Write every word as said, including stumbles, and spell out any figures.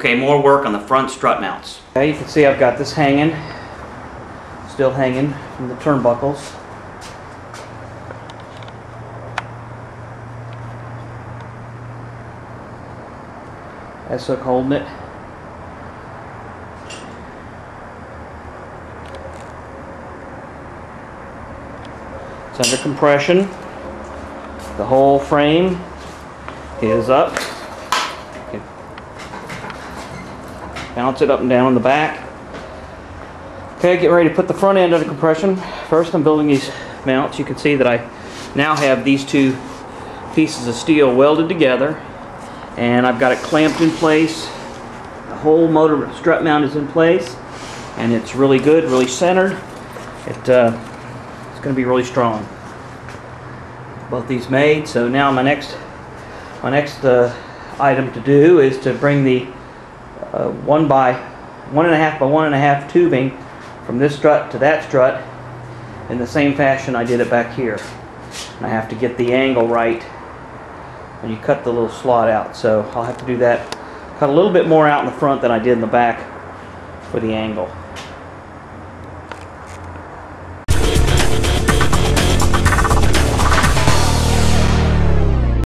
Okay, more work on the front strut mounts. Okay, you can see I've got this hanging, still hanging from the turnbuckles. That's hook holding it. It's under compression. The whole frame is up. Bounce it up and down in the back. Okay, get ready to put the front end under compression. First, I'm building these mounts. You can see that I now have these two pieces of steel welded together, and I've got it clamped in place. The whole motor strut mount is in place, and it's really good, really centered. It, uh, it's going to be really strong. Both these made. So now my next, my next uh, item to do is to bring the Uh, one by one and a half by one and a half tubing from this strut to that strut in the same fashion I did it back here. And I have to get the angle right when you cut the little slot out, so I'll have to do that, cut a little bit more out in the front than I did in the back for the angle.